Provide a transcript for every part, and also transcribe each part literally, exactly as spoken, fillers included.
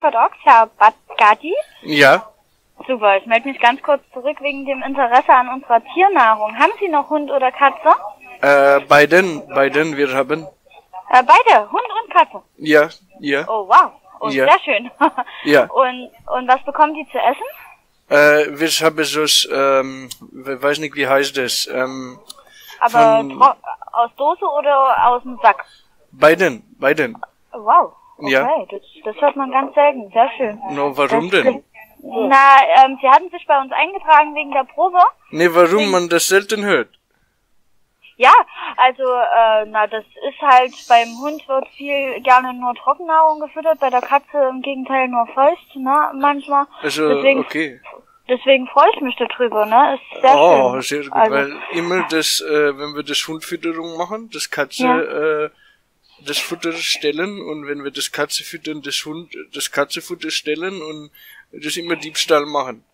Paradox, Herr Badgadi? Ja? Super, ich melde mich ganz kurz zurück wegen dem Interesse an unserer Tiernahrung. Haben Sie noch Hund oder Katze? Äh, beiden, beiden wir haben. Äh, beide, Hund und Katze? Ja, ja. Oh, wow, oh, ja. Sehr schön. Ja. Und, und was bekommen die zu essen? Äh, wir haben so, ähm, ich weiß nicht, wie heißt das, ähm... Aber von, aus Dose oder aus dem Sack? Beiden, beiden. Wow. Okay, ja. das, das hört man ganz selten, sehr schön. No, warum das, denn? Na, ähm, Sie hatten sich bei uns eingetragen wegen der Probe. Ne, warum wegen man das selten hört? Ja, also, äh, na, das ist halt, beim Hund wird viel gerne nur Trockennahrung gefüttert, bei der Katze im Gegenteil nur Fäust, ne, manchmal. Also, deswegen, okay. Deswegen freue ich mich darüber, ne, ist sehr oh, schön. Oh, sehr gut, also, weil immer das, äh, wenn wir das Hundfütterung machen, das Katze, ja. äh, das Futter stellen und wenn wir das Katze füttern, das Hund, das Katzefutter stellen und das immer Diebstahl machen.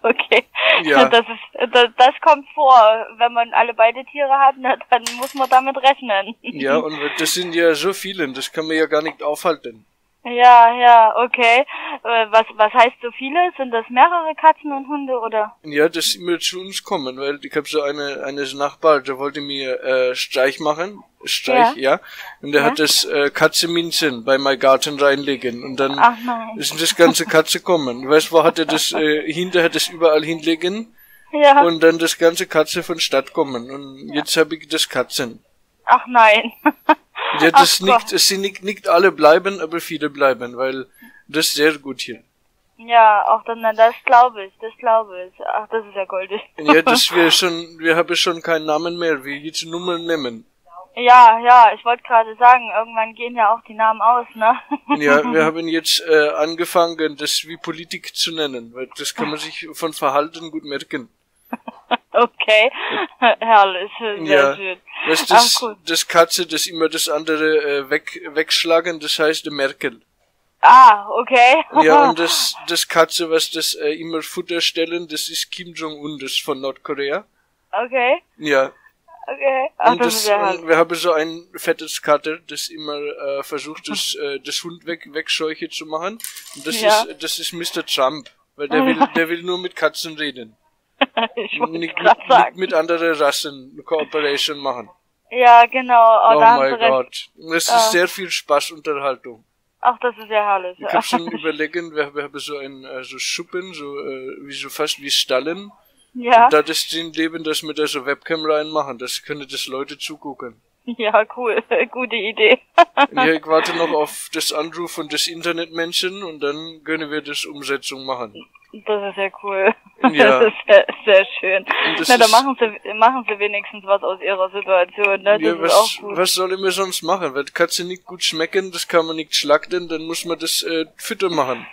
Okay. Ja. Das ist, das, das kommt vor. Wenn man alle beide Tiere hat, na, dann muss man damit rechnen. Ja, und das sind ja so viele, das kann man ja gar nicht aufhalten. Ja, ja, okay. Was, was heißt so viele? Sind das mehrere Katzen und Hunde, oder? Ja, das immer zu uns kommen, weil ich habe so eine, eines Nachbar, der wollte mir, äh, Streich machen. Streich, ja. ja. Und der ja. hat das, äh, Katzeminzen bei meinem Garten reinlegen. Und dann Ach nein. ist das ganze Katze kommen. Weißt du, wo hat er das, äh, hinter hat das überall hinlegen? Ja. Und dann das ganze Katze von Stadt kommen. Und ja. jetzt habe ich das Katzen. Ach nein. Ja, das nicht, es sind nicht, nicht alle bleiben, aber viele bleiben, weil das ist sehr gut hier. Ja, auch dann, das glaube ich, das glaube ich. Ach, das ist ja goldig. Ja, das wir schon, wir haben schon keinen Namen mehr, wir jetzt Nummern nehmen. Ja, ja, ich wollte gerade sagen, irgendwann gehen ja auch die Namen aus, ne? Ja, wir haben jetzt äh, angefangen, das wie Politik zu nennen, weil das kann man sich von Verhalten gut merken. Okay, herrlich, sehr ja. schön. Das, das, Ach, das Katze, das immer das andere äh, weg, wegschlagen, das heißt Merkel. Ah, okay. Ja, und das, das Katze, was das äh, immer Futter stellen, das ist Kim Jong-un, das von Nordkorea. Okay. Ja. Okay. Ach, und das, das ist ja und wir haben so ein fettes Kater, das immer äh, versucht, das, äh, das Hund weg, wegscheuche zu machen. Und das ja. ist, das ist Mister Trump, weil der will, der will nur mit Katzen reden. Ich wollte nicht, grad mit, sagen. nicht mit anderen Rassen Cooperation machen. Ja, genau. Oh, oh mein Gott. Es ist sehr viel Spaß, Unterhaltung. Ach, das ist ja herrlich. Ich habe schon überlegen, wir, wir haben so ein so Schuppen, so, äh, wie, so fast wie Stallen. Ja. Und das ist den Leben, dass wir da so Webcam reinmachen. Das können das Leute zugucken. Ja, cool. Gute Idee. Ja, ich warte noch auf das Anruf von des Internetmenschen und dann können wir das Umsetzung machen. Das ist ja cool. Ja. Das ist sehr, sehr schön. Na, da machen sie, machen sie wenigstens was aus ihrer Situation, ne? Das ja, was, ist auch gut. Was soll ich mir sonst machen? Weil Katze nicht gut schmecken, das kann man nicht schlachten, dann muss man das, äh, Fütter machen.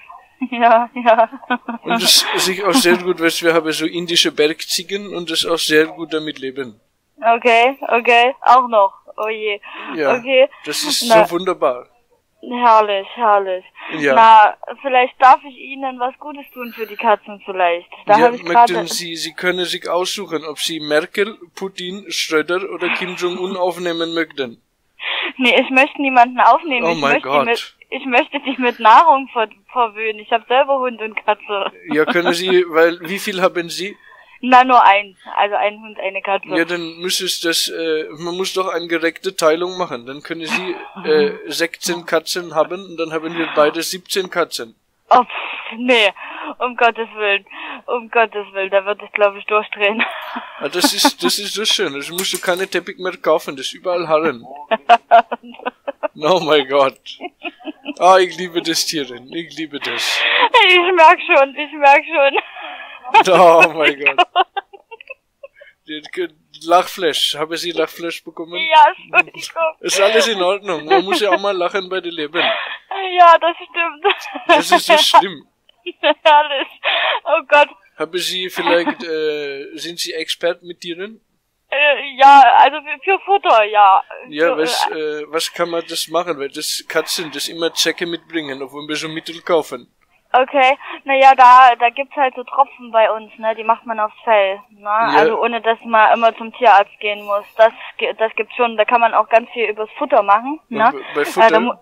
Ja, ja. Und das ist auch sehr gut, weil wir haben so indische Bergziegen und das auch sehr gut damit leben. Okay, okay, auch noch. Oh je. Ja, okay. Das ist Na. so wunderbar. Herrlich, herrlich. Ja. Na, vielleicht darf ich Ihnen was Gutes tun für die Katzen vielleicht. Da ja, habe ich gerade... Sie, Sie können sich aussuchen, ob Sie Merkel, Putin, Schröder oder Kim Jong-un aufnehmen möchten. Nee, ich möchte niemanden aufnehmen. Oh ich mein möchte Gott. Mit, ich möchte dich mit Nahrung ver verwöhnen. Ich habe selber Hund und Katze. Ja, können Sie, weil, wie viel haben Sie? Na, nur eins. Also ein Hund, eine Katze. Ja, dann müsstest das, äh, man muss doch eine gerechte Teilung machen. Dann können Sie, äh, sechzehn Katzen haben und dann haben wir beide siebzehn Katzen. Oh, pff, nee. Um Gottes Willen. Um Gottes Willen. Da würde ich, glaube ich, durchdrehen. Ja, das ist, das ist so schön. Das musst du keine Teppich mehr kaufen. Das ist überall Hallen. Oh mein Gott. Ah, oh, ich liebe das Tierchen. Ich liebe das. Ich merk schon. Ich merk schon. Oh mein Gott. Lachflash. Haben Sie Lachflash bekommen? Ja, Entschuldigung. Ist alles in Ordnung. Man muss ja auch mal lachen bei den Leben. Ja, das stimmt. Das ist so schlimm. Herrlich. Oh Gott. Haben Sie vielleicht, äh, sind Sie Expert mit Tieren? Äh, ja, also für Futter, ja. Ja, was, äh, was kann man das machen? Weil das Katzen, das immer Zecke mitbringen, obwohl wir so Mittel kaufen. Okay, naja, da, da gibt's halt so Tropfen bei uns, ne, die macht man aufs Fell, ne, ja. Also ohne, dass man immer zum Tierarzt gehen muss, das, das gibt's schon, da kann man auch ganz viel übers Futter machen, ne. Und bei Futter? Also,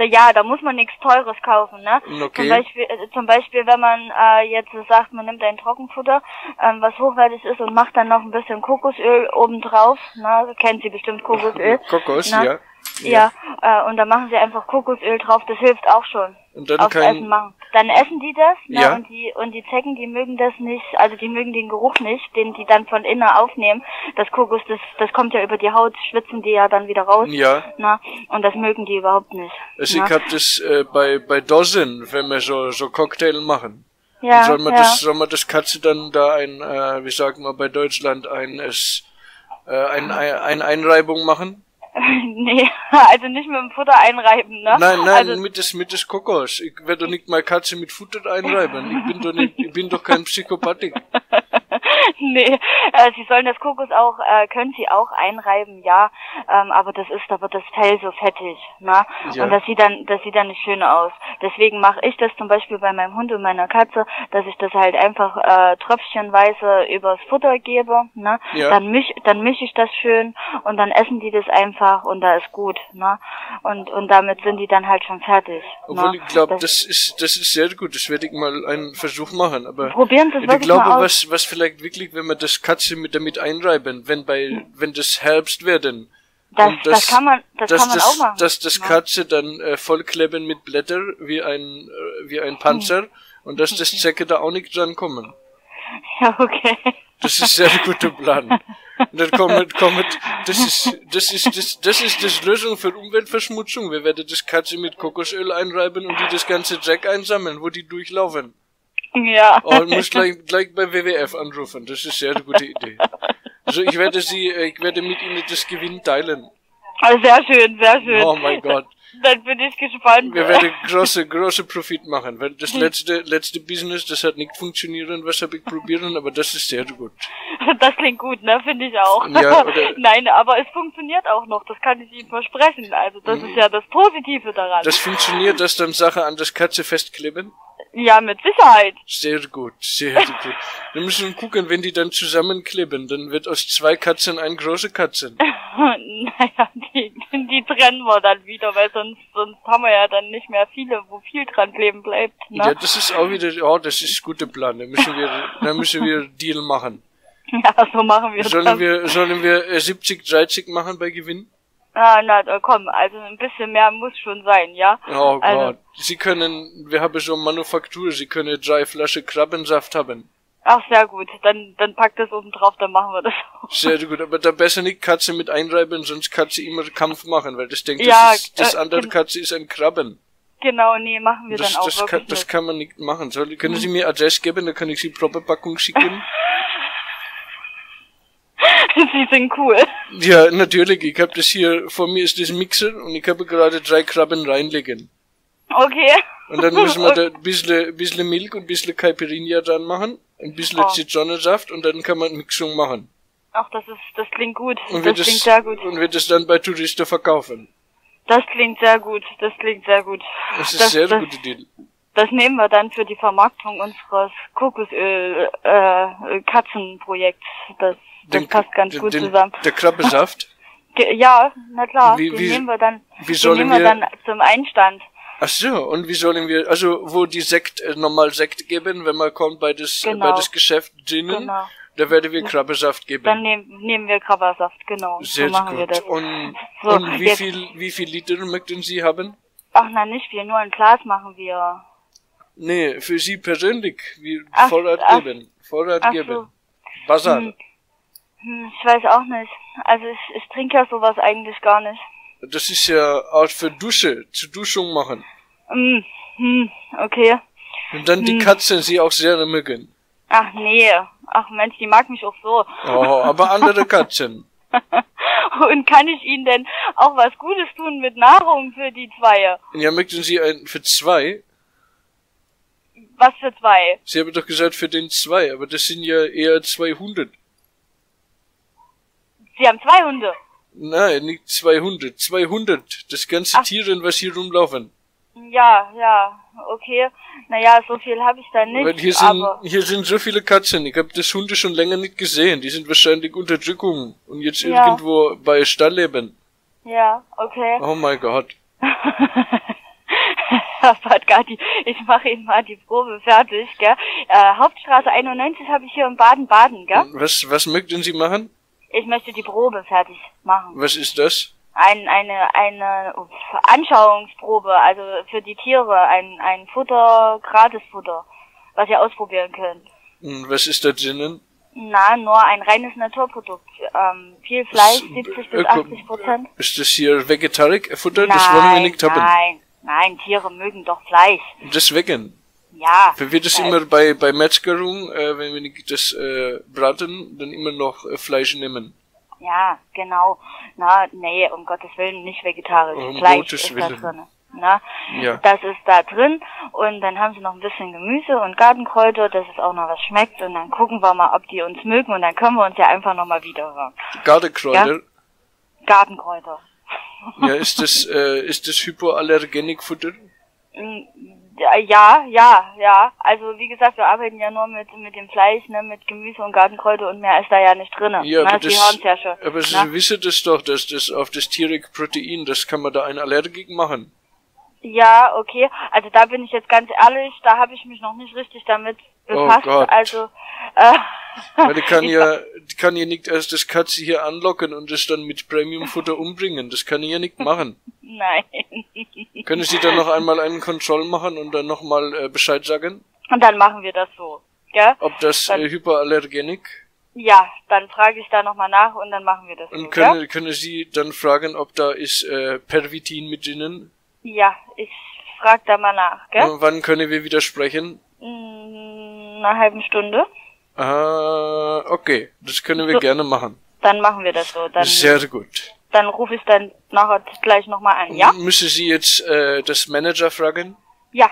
da, ja, da muss man nichts Teures kaufen, ne? Okay. Zum Beispiel, zum Beispiel, wenn man äh, jetzt sagt, man nimmt ein Trockenfutter, ähm, was hochwertig ist und macht dann noch ein bisschen Kokosöl obendrauf, ne? Kennt Sie bestimmt Kokosöl. Kokos, ne? Ja. Ja, ja, äh, und dann machen sie einfach Kokosöl drauf, das hilft auch schon. Und dann aufs Essen machen. Dann essen die das, ne? Ja. Und die und die Zecken, die mögen das nicht, also die mögen den Geruch nicht, den die dann von innen aufnehmen. Das Kokos, das das kommt ja über die Haut, schwitzen die ja dann wieder raus. Ja. Na, und das mögen die überhaupt nicht. Also na? Ich hab das äh, bei bei Dosen, wenn wir so so Cocktail machen. Ja. Und soll man ja. das soll man das Katze dann da ein, äh, wie sagen wir bei Deutschland ein es äh, ein, ein ein Einreibung machen? Nee, also nicht mit dem Futter einreiben, ne? Nein, nein, also mit des, mit des Kokos. Ich werde doch nicht mal Katze mit Futter einreiben. Ich bin doch nicht, ich bin doch kein Psychopathic. Nee, äh, sie sollen das Kokos auch, äh, können sie auch einreiben, ja. Ähm, aber das ist, da wird das Fell so fettig, ne? Ja. Und das sieht dann, das sieht dann nicht schön aus. Deswegen mache ich das zum Beispiel bei meinem Hund und meiner Katze, dass ich das halt einfach, äh, tröpfchenweise übers Futter gebe, ne? Ja. Dann misch, dann mische ich das schön und dann essen die das einfach und da ist gut, ne? Und, und damit sind die dann halt schon fertig. Obwohl, ne? Ich glaube, das, das ist, das ist sehr gut. Das werde ich mal einen Versuch machen, aber. Probieren Sie es wirklich mal aus. Ich glaube, was, was vielleicht wirklich, wenn man das Katze mit damit einreiben, wenn bei, wenn das Herbst werden. Das, das, das kann man, das kann man das, auch machen. Dass das Katze dann äh, vollkleben mit Blätter, wie ein, äh, wie ein Panzer, hm. Und dass das Zecke da auch nicht dran kommen. Ja, okay. Das ist sehr guter Plan. Und dann kommt, kommt, das ist, das ist, das, das ist das Lösung für Umweltverschmutzung. Wir werden das Katze mit Kokosöl einreiben und die das ganze Zeck einsammeln, wo die durchlaufen. Ja. Oh, ich muss gleich, gleich bei W W F anrufen. Das ist sehr eine gute Idee. Also ich werde sie, ich werde mit Ihnen das Gewinn teilen. Oh, sehr schön, sehr schön. Oh mein Gott. Dann bin ich gespannt. Wir werden große, große Profit machen, weil das letzte, letzte Business, das hat nicht funktioniert, was habe ich probiert, aber das ist sehr gut. Das klingt gut, ne? Finde ich auch. Ja, oder nein, aber es funktioniert auch noch, das kann ich Ihnen versprechen. Also das ist ja das Positive daran. Das funktioniert, dass dann Sachen an das Katze festkleben? Ja, mit Sicherheit. Sehr gut, sehr gut. Wir müssen gucken, wenn die dann zusammenkleben, dann wird aus zwei Katzen ein große Katzen. Naja, die, die trennen wir dann wieder, weil sonst, sonst haben wir ja dann nicht mehr viele, wo viel dran kleben bleibt, ne? Ja, das ist auch wieder, ja, oh, das ist guter Plan, da müssen wir, da müssen wir Deal machen. Ja, so machen wir sollen das. Wir, sollen wir siebzig, dreißig machen bei Gewinn? Ah, na, komm, also ein bisschen mehr muss schon sein, ja? Oh Gott, also, Sie können, wir haben so Manufaktur, Sie können drei Flaschen Krabbensaft haben. Ach, sehr gut, dann, dann packt das oben drauf, dann machen wir das auch. Sehr gut, aber da besser nicht Katze mit einreiben, sonst Katze immer Kampf machen, weil das denkt, ja, das, ist, das äh, andere Katze ist ein Krabben. Genau, nee, machen wir das, dann auch das wirklich kann, das kann man nicht machen. Soll, können hm. Sie mir Adresse geben, dann kann ich Sie proper Packung schicken? Sie sind cool. Ja, natürlich. Ich habe das hier, vor mir ist das Mixer und ich habe gerade drei Krabben reinlegen. Okay. Und dann müssen wir da ein bisschen, bisschen Milch und ein bisschen Caipirinha dran machen, ein bisschen oh. Zitronensaft und dann kann man Mixung machen. Ach, das ist, das klingt gut. Und das, das klingt sehr gut. Und wird das dann bei Touristen verkaufen. Das klingt sehr gut, das klingt sehr gut. Das ist das, sehr das, gute Deal. Das nehmen wir dann für die Vermarktung unseres Kokosöl-Katzenprojekts, äh, das... Das den, passt ganz den, gut zusammen. Der Krabbensaft? Ja, na klar, wie, den wie, nehmen wir dann, wie den nehmen wir, wir dann zum Einstand. Ach so, und wie sollen wir, also, wo die Sekt, äh, normal Sekt geben, wenn man kommt bei das, genau. bei das Geschäft drinnen, genau. Da werden wir Krabbensaft geben. Dann nehm, nehmen wir Krabbensaft, genau. Sehr so machen gut. Wir das. Und, so, und wie jetzt. viel, wie viel Liter möchten Sie haben? Ach, na, nicht viel, nur ein Glas machen wir. Nee, für Sie persönlich, wir ach, Vorrat ach, geben, Vorrat ach, geben. So. Basar. Hm. Ich weiß auch nicht. Also ich, ich trinke ja sowas eigentlich gar nicht. Das ist ja Art für Dusche, zu Duschung machen. Hm, hm, okay. Und dann die hm. Katzen, sie auch sehr mögen. Ach nee, ach Mensch, die mag mich auch so. Oh, aber andere Katzen. Und kann ich ihnen denn auch was Gutes tun mit Nahrung für die zwei? Ja, möchten Sie ein für zwei? Was für zwei? Sie haben doch gesagt für den zwei, aber das sind ja eher zweihundert. Sie haben zwei Hunde. Nein, nicht zwei Hunde. zweihundert. Das ganze Ach. Tieren, was hier rumlaufen. Ja, ja, okay. Naja, so viel habe ich da nicht. Weil hier sind, aber hier sind so viele Katzen. Ich habe das Hunde schon länger nicht gesehen. Die sind wahrscheinlich Unterdrückung und jetzt ja. irgendwo bei Stallleben. Ja, okay. Oh mein Gott. Herbert Gatti, ich mache Ihnen mal die Probe fertig, gell? Äh, Hauptstraße einundneunzig habe ich hier in Baden-Baden, gell? Was, was möchten Sie machen? Ich möchte die Probe fertig machen. Was ist das? Ein, eine, eine Anschauungsprobe, also für die Tiere, ein, ein Futter, Gratisfutter, was ihr ausprobieren könnt. Was ist da drinnen? Na, nur ein reines Naturprodukt. Ähm, viel Fleisch, das siebzig bis achtzig Prozent. Ist das hier Vegetarik-Futter? Das wollen wir nicht haben. Nein, nein, Tiere mögen doch Fleisch. Deswegen? Ja. Wenn wir das äh, immer bei, bei Metzgerung, äh, wenn wir nicht das äh, braten, dann immer noch äh, Fleisch nehmen. Ja, genau. Na, nee, um Gottes Willen nicht vegetarisch. Um Fleisch Gottes ist Willen. Da drin. Na, ja. Das ist da drin und dann haben sie noch ein bisschen Gemüse und Gartenkräuter, dass es auch noch was schmeckt und dann gucken wir mal, ob die uns mögen und dann können wir uns ja einfach nochmal wiederhören. Gartenkräuter? Ja? Gartenkräuter. Ja, ist das, äh, ist das Hypoallergenikfutter? Ja, ja, ja. Also wie gesagt, wir arbeiten ja nur mit mit dem Fleisch, ne, mit Gemüse und Gartenkräuter und mehr ist da ja nicht drin. Ja, na, aber Sie das, ja schon, aber Sie wissen das doch, dass das auf das tierige Protein, das kann man da ein Allergik machen. Ja, okay. Also da bin ich jetzt ganz ehrlich, da habe ich mich noch nicht richtig damit befasst. Oh Gott. Also, äh, weil die kann ja, die kann ja nicht erst das Katze hier anlocken und das dann mit Premiumfutter umbringen. Das kann ich ja nicht machen. Nein. Können Sie dann noch einmal einen Kontroll machen und dann nochmal äh, Bescheid sagen? Und dann machen wir das so, gell? Ob das dann, äh, Hyperallergenik? Ja, dann frage ich da nochmal nach und dann machen wir das und so. Und können, können Sie dann fragen, ob da ist äh, Pervitin mit drinnen? Ja, ich frag da mal nach, gell? Und wann können wir wieder sprechen? In einer halben Stunde. Ah, okay. Das können wir so, gerne machen. Dann machen wir das so. Dann, sehr gut. Dann rufe ich dann nachher gleich nochmal an, ja? Müssen Sie jetzt äh, das Manager fragen? Ja.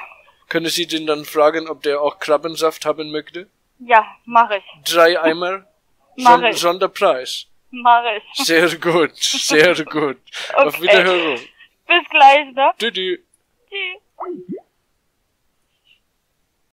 Können Sie den dann fragen, ob der auch Krabbensaft haben möchte? Ja, mache ich. Drei Eimer? Mach ich. Sonderpreis? Mache ich. Sehr gut, sehr gut. Okay. Auf Wiederhören. Bis gleich, ne? Tschüss. Tschüss.